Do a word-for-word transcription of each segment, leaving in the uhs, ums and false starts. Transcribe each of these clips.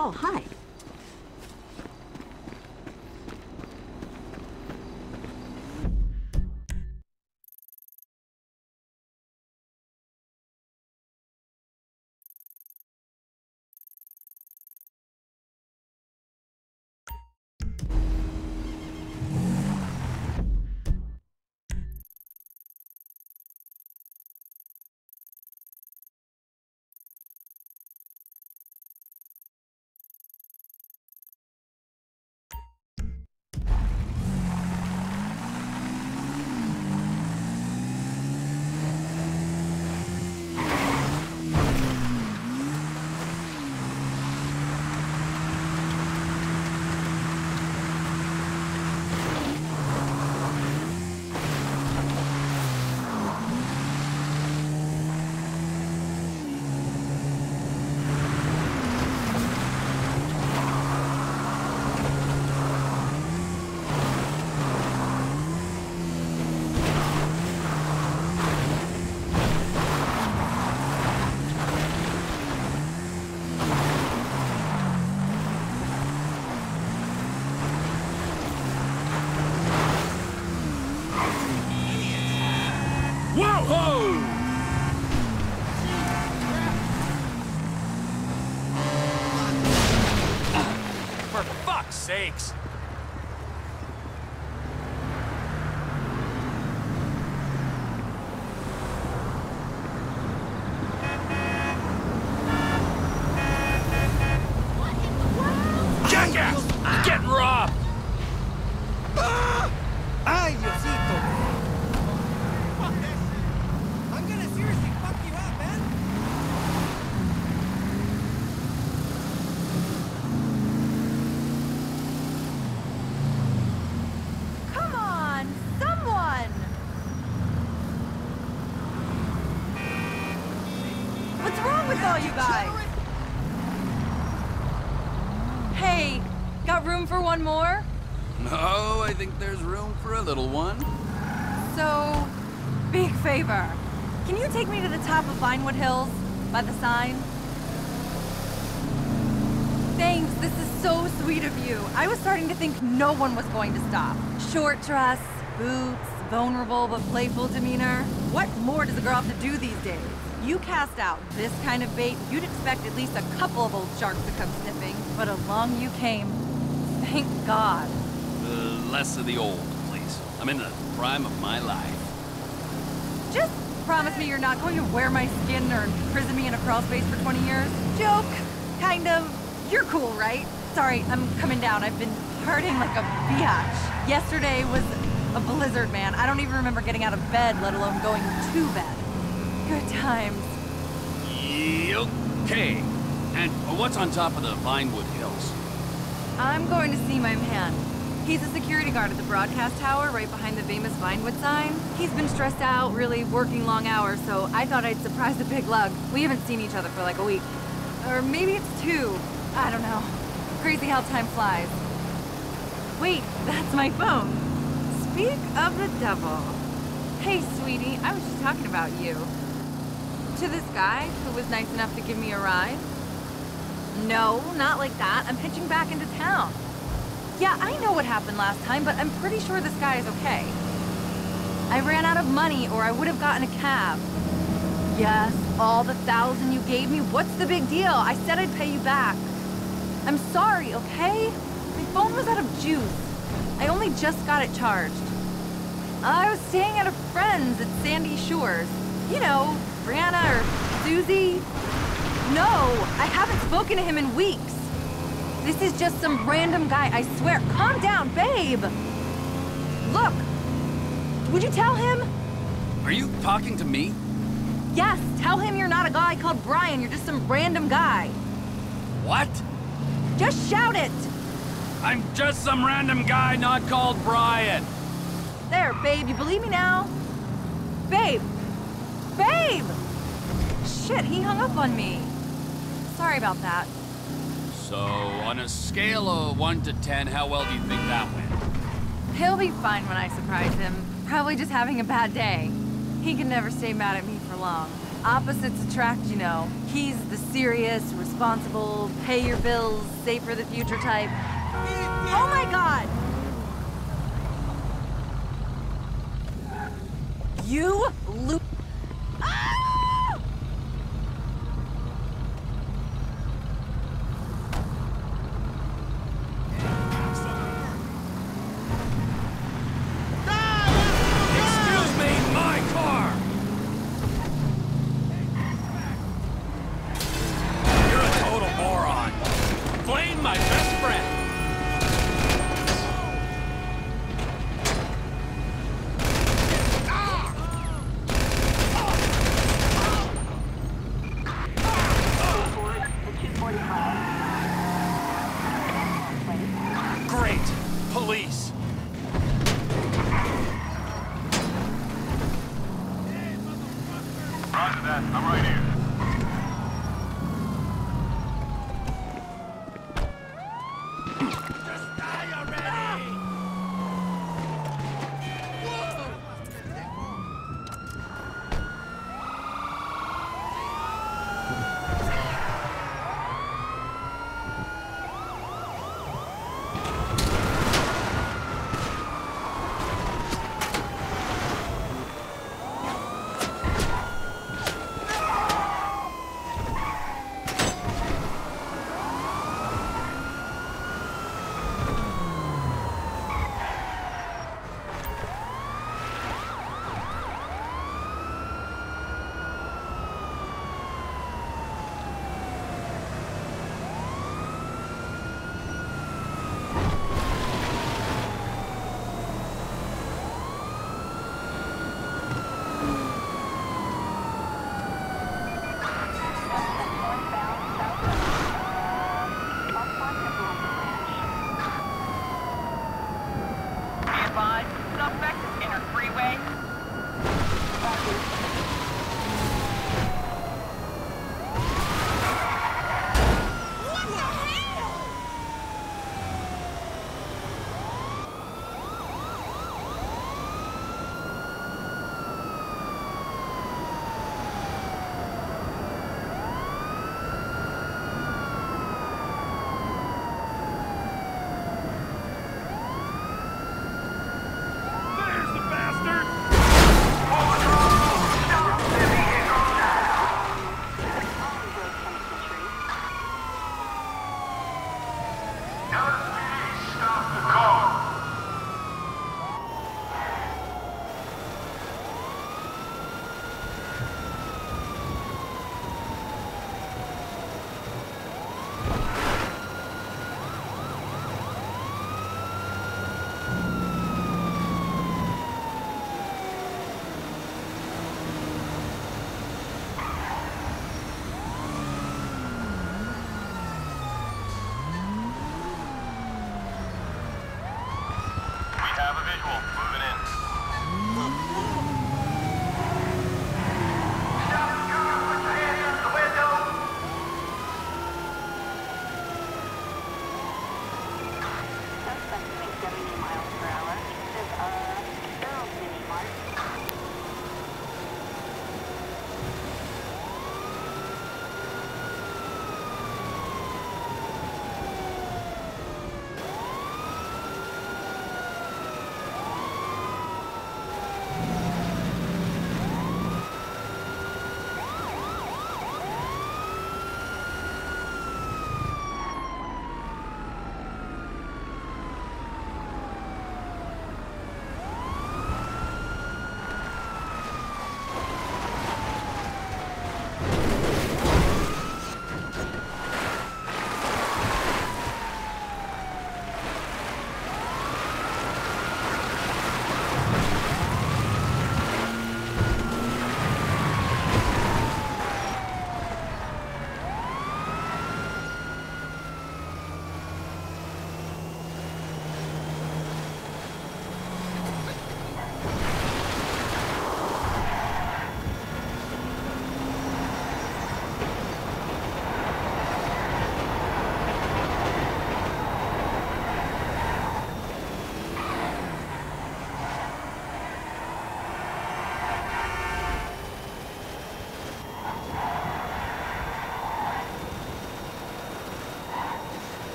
Oh, hi. Sakes. More? No, I think there's room for a little one. So, big favor. Can you take me to the top of Vinewood Hills, by the sign? Thanks, this is so sweet of you. I was starting to think no one was going to stop. Short dress, boots, vulnerable but playful demeanor. What more does a girl have to do these days? You cast out this kind of bait, you'd expect at least a couple of old sharks to come sniffing, but along you came. Thank God. Uh, less of the old, please. I'm in the prime of my life. Just promise me you're not going to wear my skin or imprison me in a crawl space for twenty years. Joke. Kind of. You're cool, right? Sorry, I'm coming down. I've been partying like a biatch. Yesterday was a blizzard, man. I don't even remember getting out of bed, let alone going to bed. Good times. Okay. And what's on top of the Vinewood Hills? I'm going to see my man. He's a security guard at the broadcast tower right behind the famous Vinewood sign. He's been stressed out, really working long hours, so I thought I'd surprise the big lug. We haven't seen each other for like a week. Or maybe it's two. I don't know. Crazy how time flies. Wait, that's my phone. Speak of the devil. Hey, sweetie, I was just talking about you. To this guy who was nice enough to give me a ride. No, not like that. I'm pitching back into town. Yeah, I know what happened last time, but I'm pretty sure this guy is okay. I ran out of money, or I would have gotten a cab. Yes, all the thousand you gave me, what's the big deal? I said I'd pay you back. I'm sorry, okay? My phone was out of juice. I only just got it charged. I was staying at a friend's at Sandy Shores. You know, Brianna or Susie. No, I haven't spoken to him in weeks. This is just some random guy, I swear. Calm down, babe. Look, would you tell him? Are you talking to me? Yes, tell him you're not a guy called Brian. You're just some random guy. What? Just shout it. I'm just some random guy not called Brian. There, babe, you believe me now? Babe, babe. Shit, he hung up on me. Sorry about that. So, on a scale of one to ten, how well do you think that went? He'll be fine when I surprise him. Probably just having a bad day. He can never stay mad at me for long. Opposites attract, you know. He's the serious, responsible, pay your bills, save for the future type. Oh my God! You loop. Ah! Excuse me, my car. You're a total moron. Blame my best friend.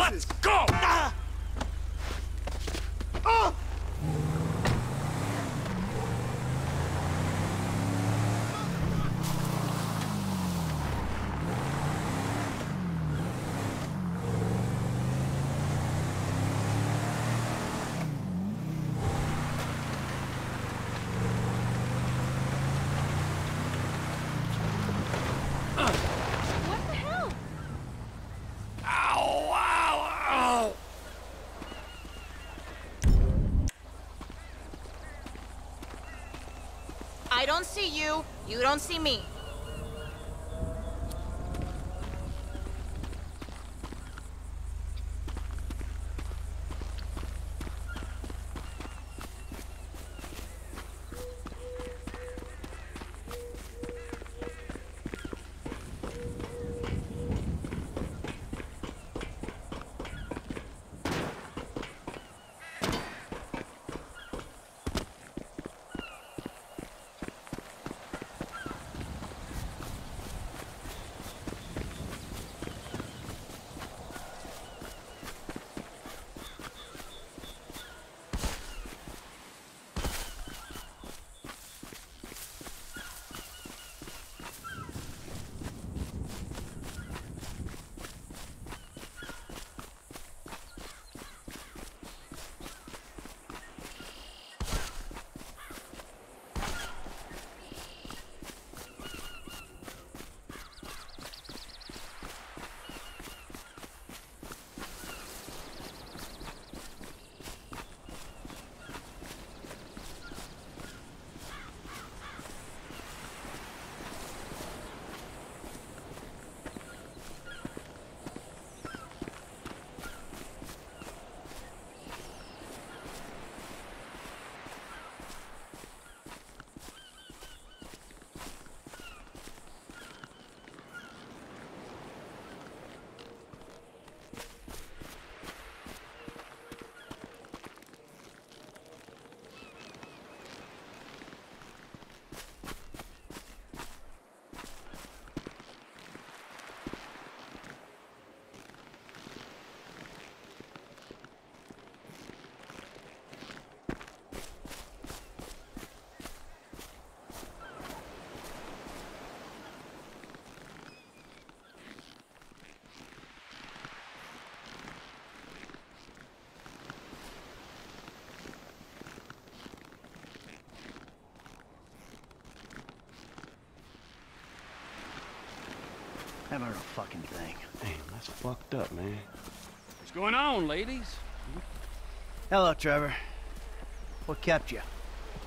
Let's go! Ah. Ah. I don't see you, you don't see me. Haven't heard a fucking thing. Damn, that's fucked up, man. What's going on, ladies? Hello, Trevor. What kept you?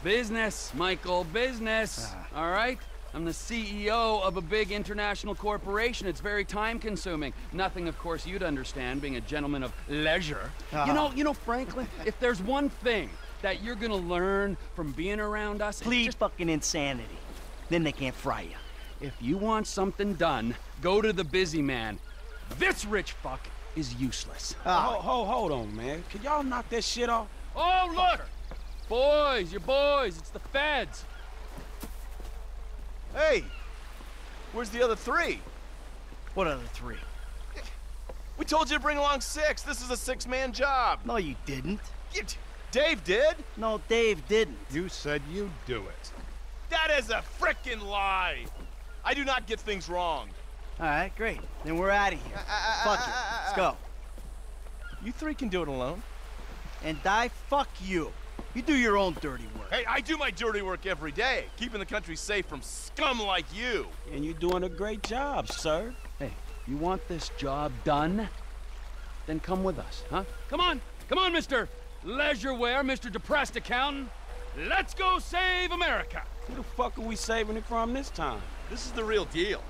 Business, Michael, business. Uh, All right? I'm the C E O of a big international corporation. It's very time-consuming. Nothing, of course, you'd understand, being a gentleman of leisure. Uh, you know, you know, Franklin, if there's one thing that you're gonna learn from being around us... Please, just fucking insanity. Then they can't fry you. If you want something done, go to the busy man. This rich fuck is useless. Oh. Hold, hold, hold on, man. Can y'all knock that shit off? Oh, look! Boys, your boys, it's the feds. Hey, where's the other three? What other three? We told you to bring along six. This is a six-man job. No, you didn't. Dave did. No, Dave didn't. You said you'd do it. That is a frickin' lie. I do not get things wrong. All right, great. Then we're out of here. Uh, fuck uh, it. Let's go. You three can do it alone. And I fuck you. You do your own dirty work. Hey, I do my dirty work every day, keeping the country safe from scum like you. And you're doing a great job, sir. Hey, you want this job done? Then come with us, huh? Come on. Come on, Mister Leisureware, Mister Depressed Accountant. Let's go save America. Who the fuck are we saving it from this time? This is the real deal.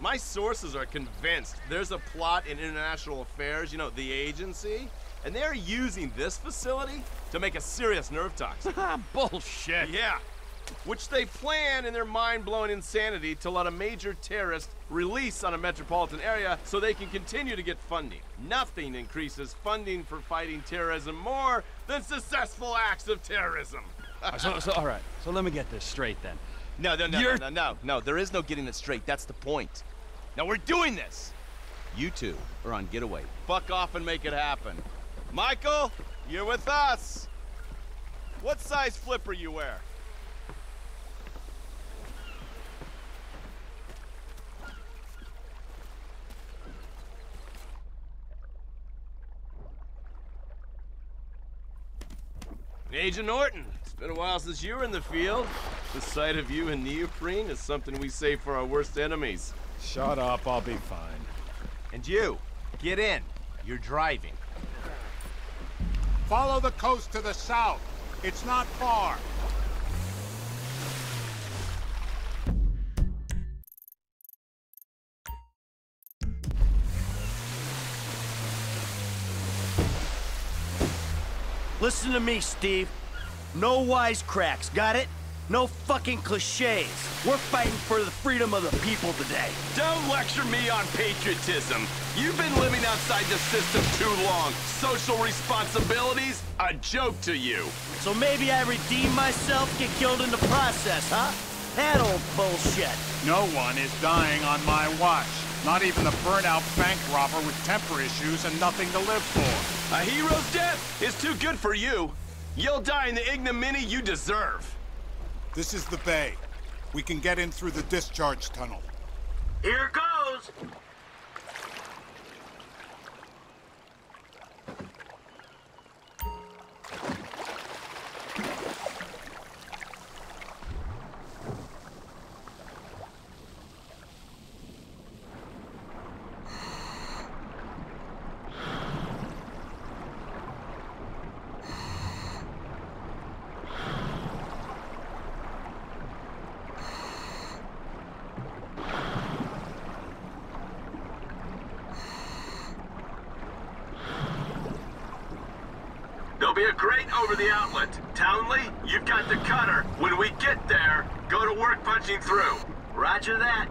My sources are convinced there's a plot in international affairs, you know, the agency, and they're using this facility to make a serious nerve toxin. Bullshit. Yeah, which they plan in their mind-blowing insanity to let a major terrorist release on a metropolitan area so they can continue to get funding. Nothing increases funding for fighting terrorism more than successful acts of terrorism. so, so, all right, so let me get this straight then. No, no, no, no, no, no, no, there is no getting it straight. That's the point. Now we're doing this. You two are on getaway. Fuck off and make it happen. Michael, you're with us. What size flipper you wear? Agent Norton, it's been a while since you were in the field. The sight of you in neoprene is something we save for our worst enemies. Shut up, I'll be fine. And you, get in. You're driving. Follow the coast to the south. It's not far. Listen to me, Steve. No wisecracks, got it? No fucking cliches. We're fighting for the freedom of the people today. Don't lecture me on patriotism. You've been living outside the system too long. Social responsibility's a joke to you. So maybe I redeem myself, get killed in the process, huh? That old bullshit. No one is dying on my watch. Not even the burnt-out bank robber with temper issues and nothing to live for. A hero's death is too good for you. You'll die in the ignominy you deserve. This is the bay. We can get in through the discharge tunnel. Here goes! Be a great over the outlet. Townley, you've got the cutter. When we get there, go to work punching through. Roger that.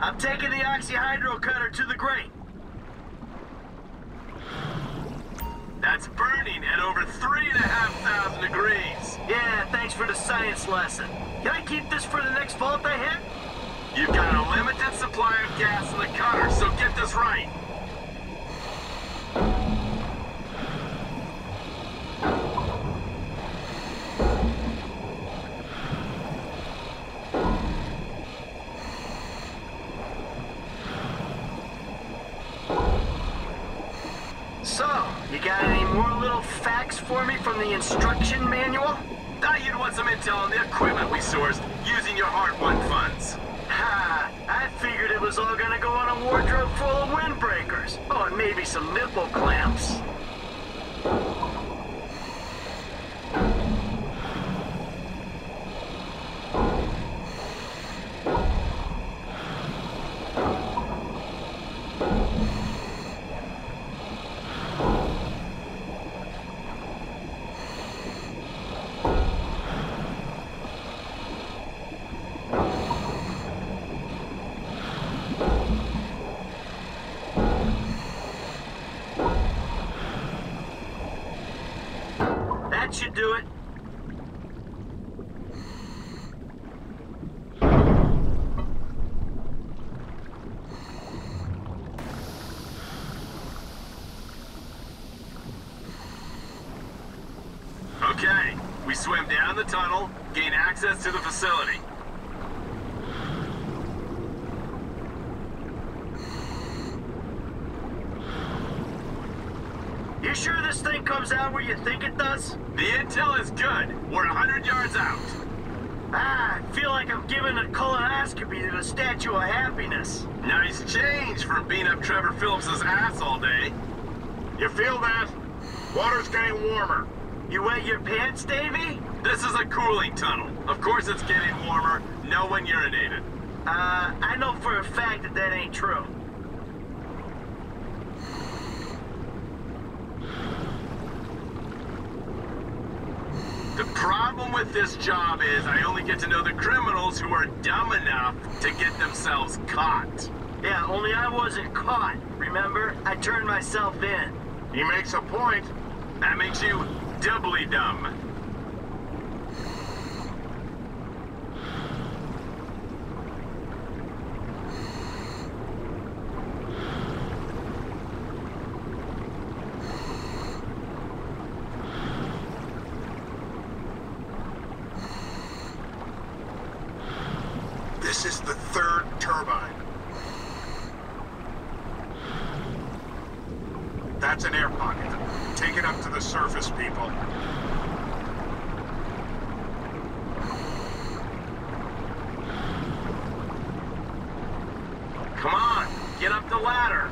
I'm taking the oxyhydro cutter to the grate. That's burning at over three and a half thousand degrees. Yeah, thanks for the science lesson. Can I keep this for the next vault I hit? You've got a limited supply of gas in the cutter, so get this right. So, you got any more little facts for me from the instruction manual? Thought you'd want some intel on the equipment we sourced using your hard-won funds. Ha! I figured it was all gonna go on a wardrobe full of windbreakers. Oh, and maybe some nipple clamps. Should do it. Okay, we swim down the tunnel, gain access to the facility. You sure this thing comes out where you think it does? The intel is good. We're one hundred yards out. Ah, I feel like I'm giving a colonoscopy to the Statue of Happiness. Nice change from being up Trevor Phillips's ass all day. You feel that? Water's getting warmer. You wet your pants, Davey? This is a cooling tunnel. Of course it's getting warmer. No one urinated. Uh, I know for a fact that that ain't true. The problem with this job is I only get to know the criminals who are dumb enough to get themselves caught. Yeah, only I wasn't caught, remember? I turned myself in. He makes a point. That makes you doubly dumb. This is the third turbine. That's an air pocket. Take it up to the surface, people. Come on, get up the ladder.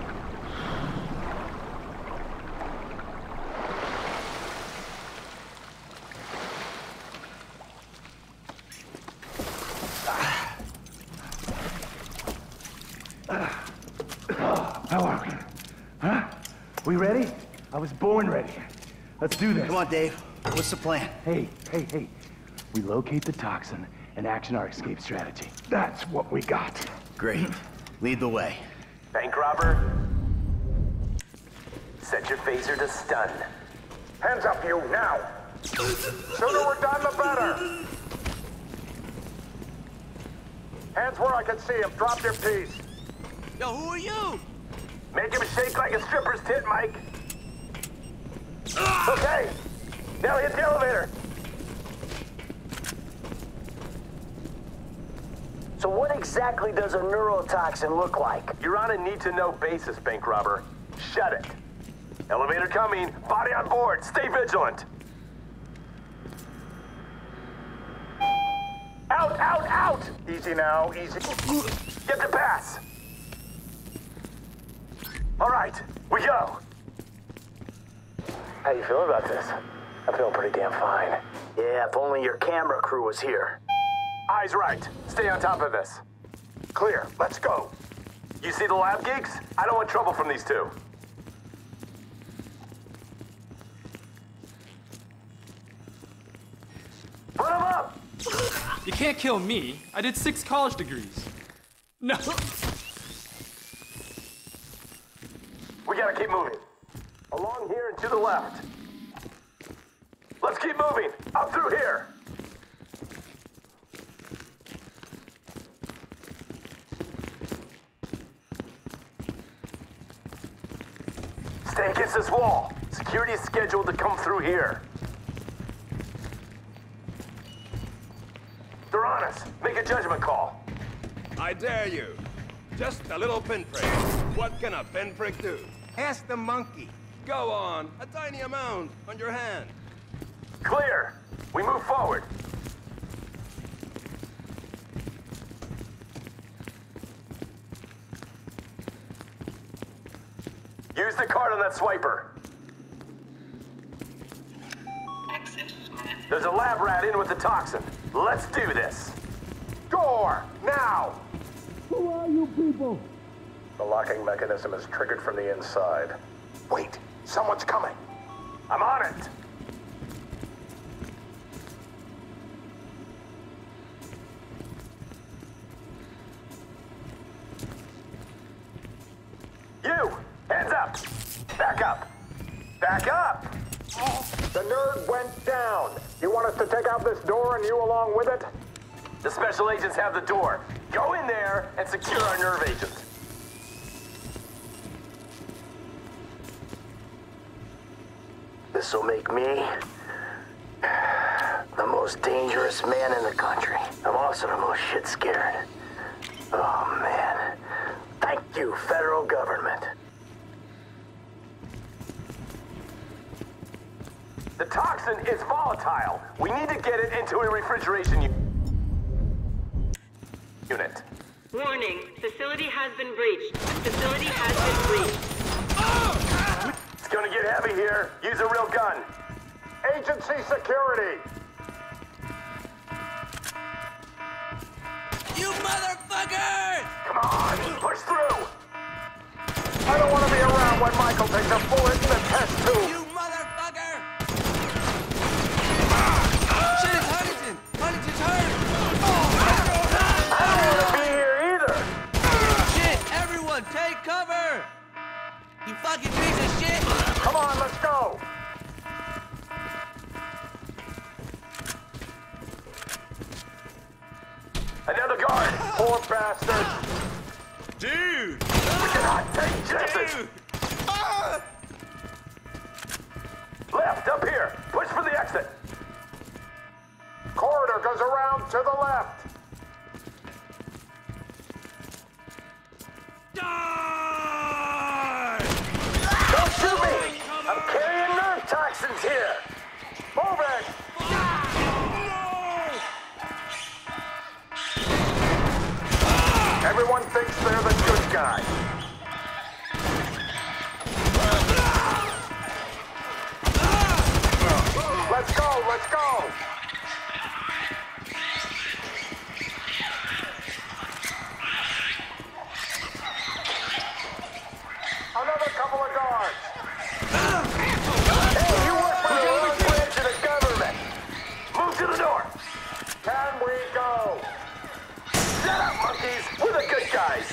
Born ready. Let's do this. Come on, Dave. What's the plan? Hey, hey, hey. We locate the toxin and action our escape strategy. That's what we got. Great. Lead the way. Bank robber. Set your phaser to stun. Hands up, you, now. Sooner we're done, the better. Hands where I can see him. Drop your piece. Yo, who are you? Make him shake like a stripper's tit, Mike. Okay, now hit the elevator. So what exactly does a neurotoxin look like? You're on a need-to-know basis, bank robber. Shut it. Elevator coming. Body on board. Stay vigilant. Out, out, out! Easy now, easy. Get the pass. All right, we go. How you feeling about this? I'm feeling pretty damn fine. Yeah, if only your camera crew was here. Eyes right. Stay on top of this. Clear. Let's go. You see the lab geeks? I don't want trouble from these two. Put 'em up! You can't kill me. I did six college degrees. No. We gotta keep moving. Along here and to the left. Let's keep moving. Up through here. Stay against this wall. Security is scheduled to come through here. They're on us. Make a judgment call. I dare you. Just a little pinprick. What can a pinprick do? Ask the monkey. Go on, a tiny amount on your hand. Clear. We move forward. Use the card on that swiper. Exit. There's a lab rat in with the toxin. Let's do this. Door, now. Who are you people? The locking mechanism is triggered from the inside. Wait. Someone's coming. I'm on it. You! Hands up! Back up! Back up! The nerd went down. You want us to take out this door and you along with it? The special agents have the door. Go in there and secure our nerve agent. This'll make me the most dangerous man in the country. I'm also the most shit scared. Oh man. Thank you, federal government. The toxin is volatile. We need to get it into a refrigeration unit. Warning, facility has been breached. Facility has been breached. It's gonna get heavy here. Use a real gun. Agency security! You motherfuckers! Come on, push through! I don't want to be around when Michael takes a bullet in the test tube! You motherfucker! Ah. Ah. Shit, it's Huntington! Huntington's hurt! Oh, ah. I don't want to be here either! Shit, everyone, take cover! You fucking piece of shit! Come on, let's go! Another guard! Poor bastard! Dude! We cannot take chances! Ah. Left, up here! Push for the exit! Corridor goes around to the left! Die! Don't shoot me! I'm carrying nerve toxins here! Move it! No! Everyone thinks they're the good guy. Let's go, let's go! Another couple of guards! Hey, you work for the wrong branch of the government! Move to the door! Can we go? Shut up, monkeys! We're the good guys!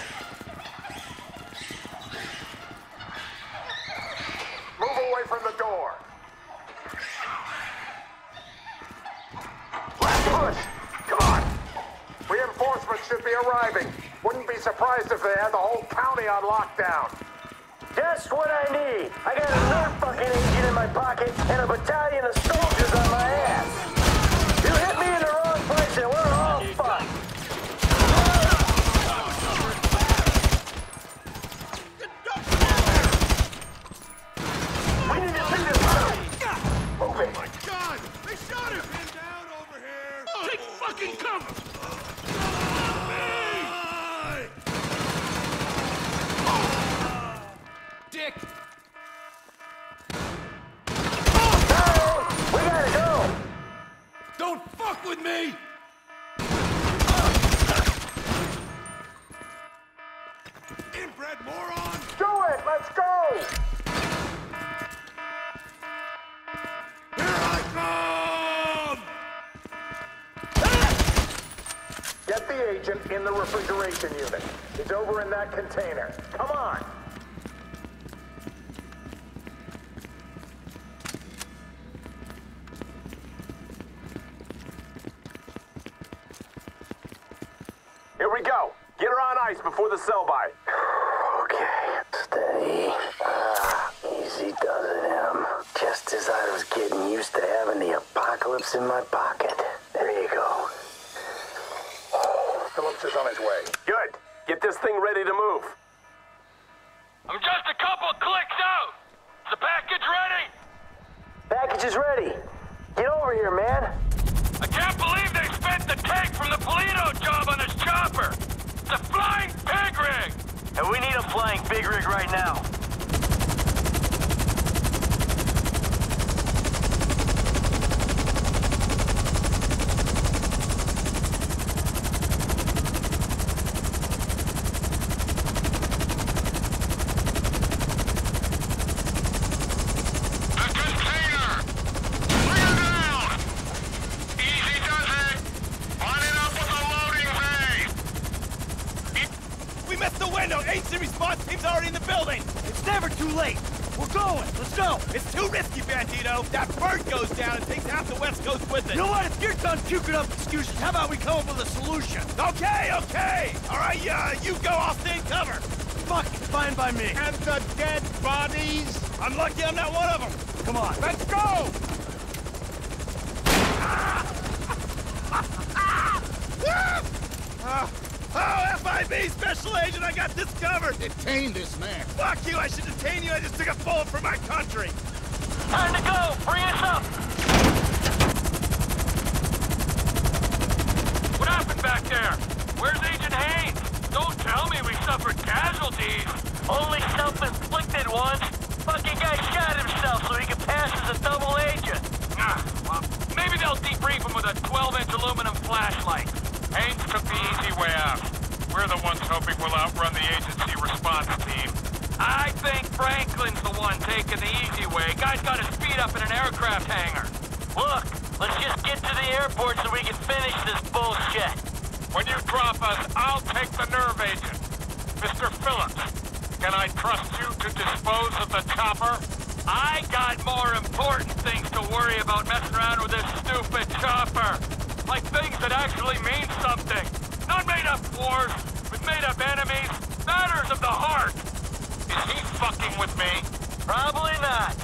Move away from the door! Push! Come on! Reinforcements should be arriving. Wouldn't be surprised if they had the whole county on lockdown. Just what I need. I got a nerve fucking agent in my pocket and a battalion of soldiers on my ass. You hit me in the wrong place and we're all fucked. We need to see this out. Oh my God! They shot him! Take fucking cover! Die! Oh. Dick! Oh. No! We gotta go! Don't fuck with me! Inbred moron! Do it! Let's go! Get the agent in the refrigeration unit. He's over in that container. Come on! Here we go! Get her on ice before the sell-by. Okay, steady. Uh, easy does it, Em. Just as I was getting used to having the apocalypse in my pocket. There you go. Phillips is on his way. Good. Get this thing ready to move. I'm just a couple clicks out. Is the package ready? Package is ready. Get over here, man. I can't believe they spent the tank from the Polito job on this chopper. It's a flying pig rig. And we need a flying pig rig right now. Excuses. How about we come up with a solution? Okay, okay! All right, uh, you go, I'll stay in cover! Fuck, fine by me. And the dead bodies? I'm lucky I'm not one of them! Come on. Let's go! uh, oh, F I B Special Agent, I got this covered! Detain this man! Fuck you, I should detain you, I just took a bullet for my country! Time to go! Free us up! Back there. Where's Agent Haynes? Don't tell me we suffered casualties. Only self-inflicted ones. Fucking guy shot himself so he could pass as a double agent. Ah, well, maybe they'll debrief him with a twelve inch aluminum flashlight. Haynes took the easy way out. We're the ones hoping we'll outrun the agency response team. I think Franklin's the one taking the easy way. Guy's got his feet up in an aircraft hangar. Look, let's just get to the airport so we can finish this bullshit. When you drop us, I'll take the nerve agent. Mister Phillips, can I trust you to dispose of the chopper? I got more important things to worry about messing around with this stupid chopper. Like things that actually mean something. Not made-up wars, but made-up enemies. Matters of the heart. Is he fucking with me? Probably not.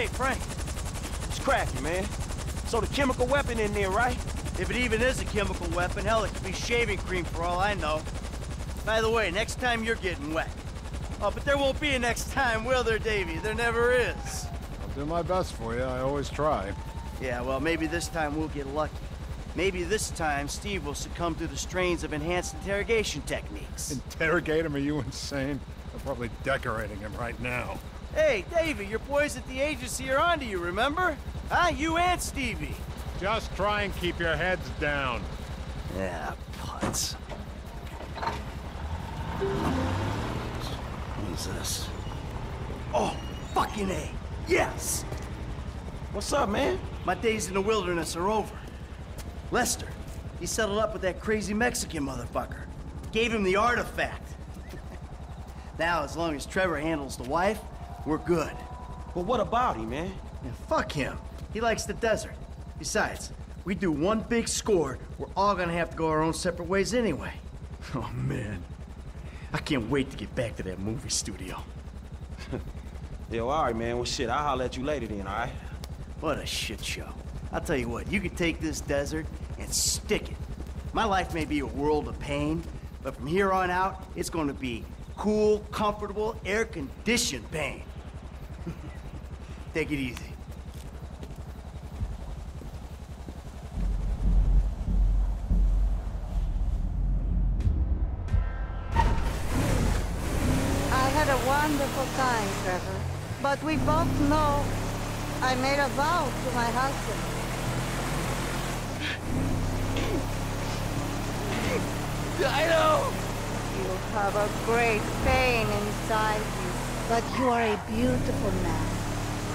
Hey, Frank. It's cracking, man. So the chemical weapon in there, right? If it even is a chemical weapon, hell, it could be shaving cream for all I know. By the way, next time you're getting wet. Oh, but there won't be a next time, will there, Davey? There never is. I'll do my best for you. I always try. Yeah, well, maybe this time we'll get lucky. Maybe this time Steve will succumb to the strains of enhanced interrogation techniques. Interrogate him? Are you insane? They're probably decorating him right now. Hey, Davey, your boys at the agency are onto you, remember? Huh? You and Stevie. Just try and keep your heads down. Yeah, putz. What is this? Oh, fucking A. Yes! What's up, man? My days in the wilderness are over. Lester, he settled up with that crazy Mexican motherfucker. Gave him the artifact. Now, as long as Trevor handles the wife, we're good. Well, what about him, man? Yeah, fuck him. He likes the desert. Besides, we do one big score, we're all gonna have to go our own separate ways anyway. Oh, man. I can't wait to get back to that movie studio. Yo, all right, man. Well, shit, I'll holler at you later then, all right? What a shit show. I'll tell you what, you could take this desert and stick it. My life may be a world of pain, but from here on out, it's gonna be cool, comfortable, air-conditioned pain. Take it easy. Wonderful time, Trevor. But we both know I made a vow to my husband. I know! You have a great pain inside you, but you are a beautiful man.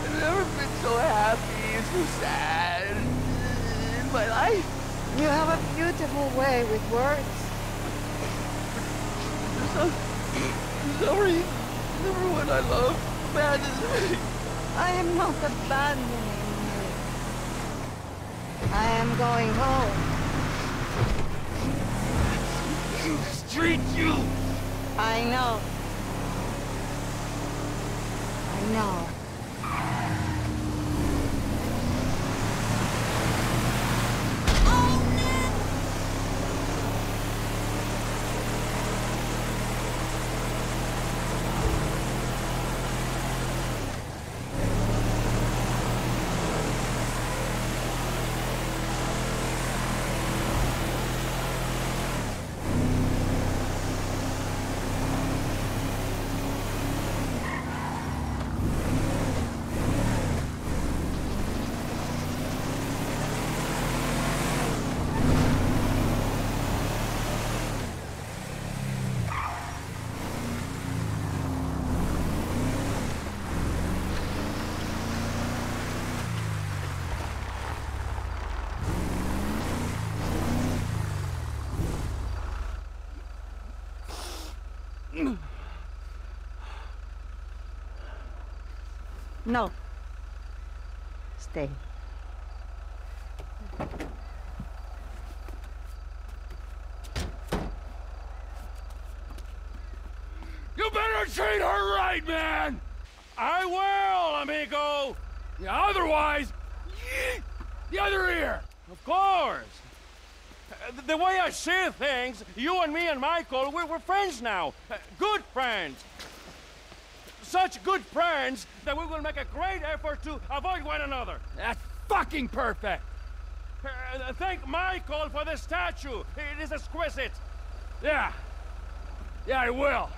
I've never been so happy and so sad in my life. You have a beautiful way with words. I'm so sorry. Everyone I love abandons me. I am not abandoning you. I am going home. You street, you! I know. I know. No. Stay. You better treat her right, man! I will, amigo! Yeah, otherwise... The other ear! Of course! The way I see things, you and me and Michael, we're, we're friends now. Good friends. Such good friends that we will make a great effort to avoid one another. That's fucking perfect. Uh, thank Michael for the statue. It is exquisite. Yeah. Yeah, I will.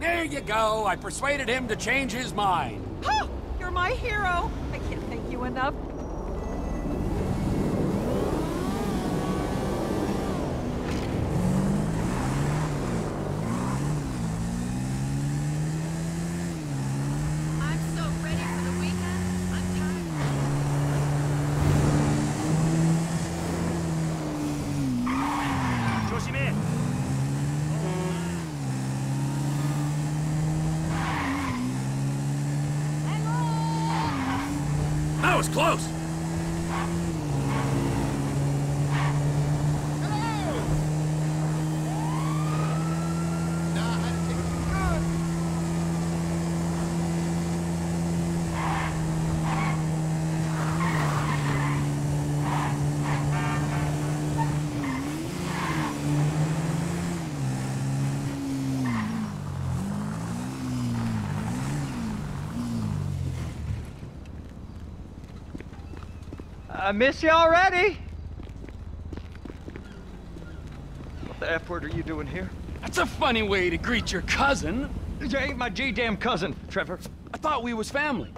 There you go. I persuaded him to change his mind. Oh, you're my hero. I can't thank you enough. That was close! Hello! Nah, I had to take it. I miss you already! What the F word are you doing here? That's a funny way to greet your cousin. You ain't my G-damn cousin, Trevor. I thought we was family.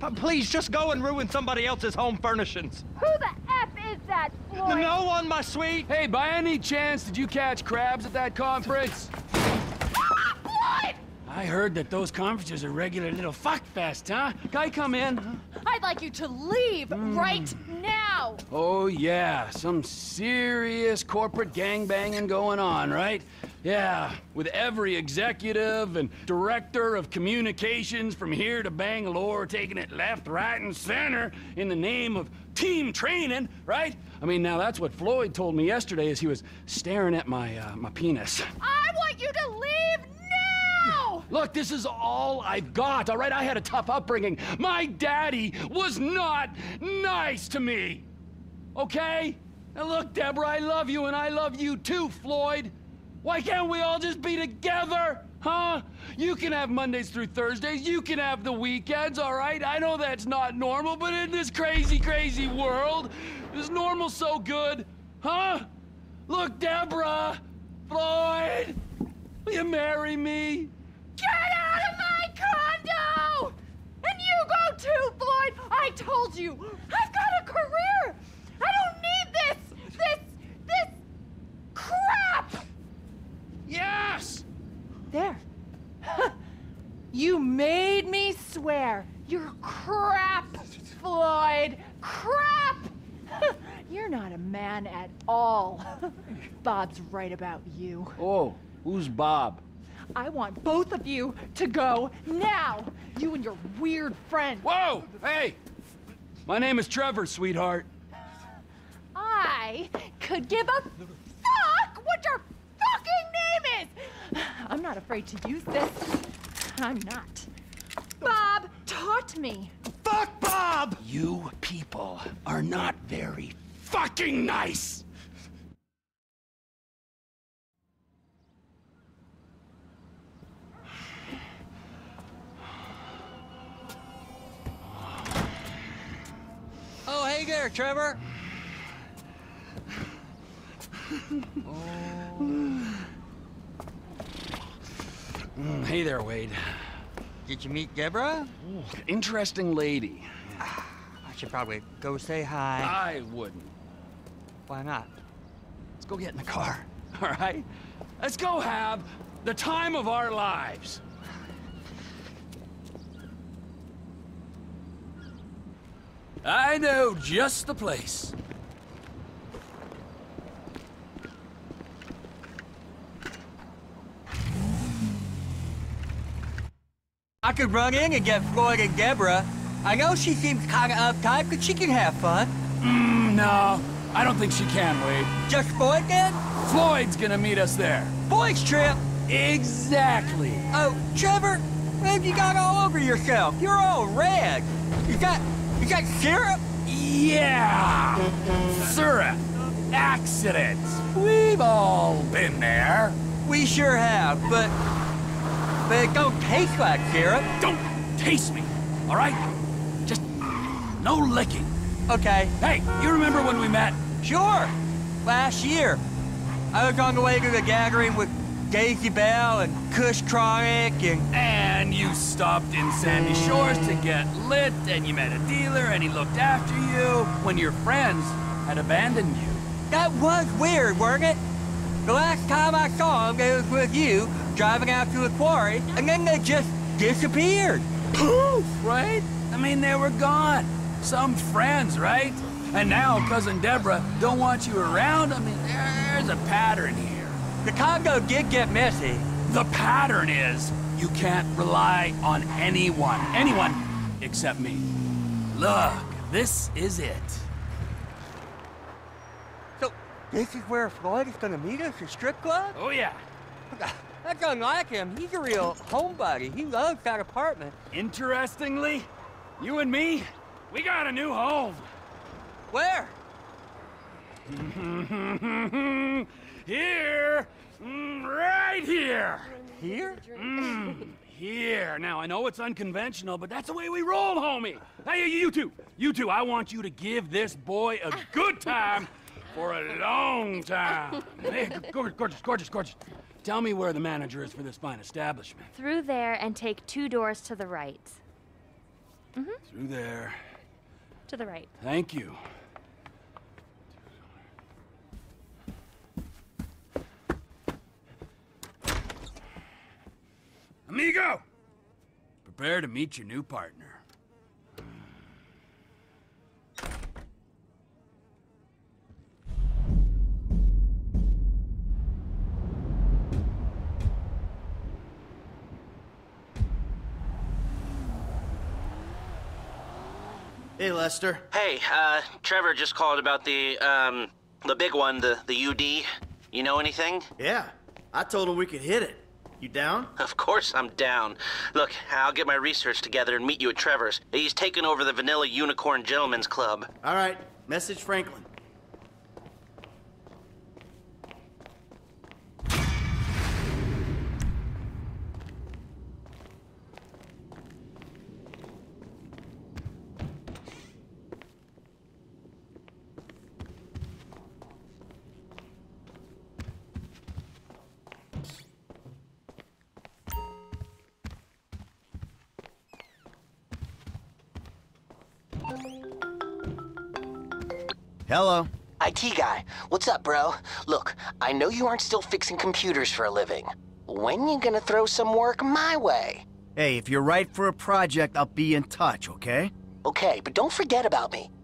But please, just go and ruin somebody else's home furnishings. Who the F is that, Floyd? No one, my sweet! Hey, by any chance, did you catch crabs at that conference? Ah, Floyd! I heard that those conferences are regular little fuckfest, huh? Guy, come in. I'd like you to leave mm. right now. Oh, yeah. Some serious corporate gangbanging going on, right? Yeah, with every executive and director of communications from here to Bangalore taking it left, right, and center in the name of team training, right? I mean, now that's what Floyd told me yesterday as he was staring at my, uh, my penis. I want you to leave now! Look, this is all I've got, all right? I had a tough upbringing. My daddy was not nice to me. Okay? Now look, Deborah, I love you, and I love you too, Floyd. Why can't we all just be together, huh? You can have Mondays through Thursdays, you can have the weekends, all right? I know that's not normal, but in this crazy, crazy world, is normal so good, huh? Look, Deborah, Floyd, will you marry me? Get out of my condo! And you go too, Floyd! I told you, I've got a career! I don't need this! This... this... crap! Yes! There. You made me swear. You're crap, Floyd. Crap! You're not a man at all. Bob's right about you. Oh, who's Bob? I want both of you to go now. You and your weird friend. Whoa! Hey! My name is Trevor, sweetheart. I could give a fuck what your fucking name is! I'm not afraid to use this. I'm not. Bob taught me. Fuck Bob! You people are not very fucking nice! Oh, hey there, Trevor. Oh. Mm, hey there, Wade. Did you meet Deborah? Ooh, interesting lady. I should probably go say hi. I wouldn't. Why not? Let's go get in the car, all right? Let's go have the time of our lives. I know just the place. I could run in and get Floyd and Deborah. I know she seems kind of uptight, but she can have fun. Mm, no, I don't think she can, Wade. Just Floyd then? Floyd's gonna meet us there. Floyd's trip. Exactly. Oh, Trevor, maybe you got all over yourself. You're all red. You got, you got syrup? Yeah, syrup, accidents. We've all been there. We sure have, but. But it don't taste like syrup. Don't taste me, all right? Just no licking. Okay. Hey, you remember when we met? Sure. Last year. I was on the way to the gathering with Daisy Bell and Kush Tronick and... And you stopped in Sandy Shores to get lit, and you met a dealer, and he looked after you when your friends had abandoned you. That was weird, weren't it? The last time I saw him, it was with you, driving out to a quarry, and then they just disappeared. Poof, right? I mean, they were gone. Some friends, right? And now Cousin Deborah don't want you around? I mean, there's a pattern here. The Congo did get messy. The pattern is you can't rely on anyone. Anyone except me. Look, this is it. So, this is where Floyd is gonna meet us, the strip club? Oh, yeah. That's unlike him. He's a real homebody. He loves that apartment. Interestingly, you and me, we got a new home. Where? Here! Mm, right here! Here? Mm, here. Now, I know it's unconventional, but that's the way we roll, homie! Hey, you two! You two, I want you to give this boy a good time for a long time. Hey, gorgeous, gorgeous, gorgeous, gorgeous. Tell me where the manager is for this fine establishment. Through there and take two doors to the right. Mm-hmm. Through there. To the right. Thank you. Amigo! Prepare to meet your new partner. Hey, Lester. Hey, uh, Trevor just called about the, um, the big one, the, the U D. You know anything? Yeah, I told him we could hit it. You down? Of course I'm down. Look, I'll get my research together and meet you at Trevor's. He's taken over the Vanilla Unicorn Gentlemen's Club. All right, message Franklin. Hello. I T guy. What's up, bro? Look, I know you aren't still fixing computers for a living. When you gonna throw some work my way? Hey, if you're right for a project, I'll be in touch, okay? Okay, but don't forget about me.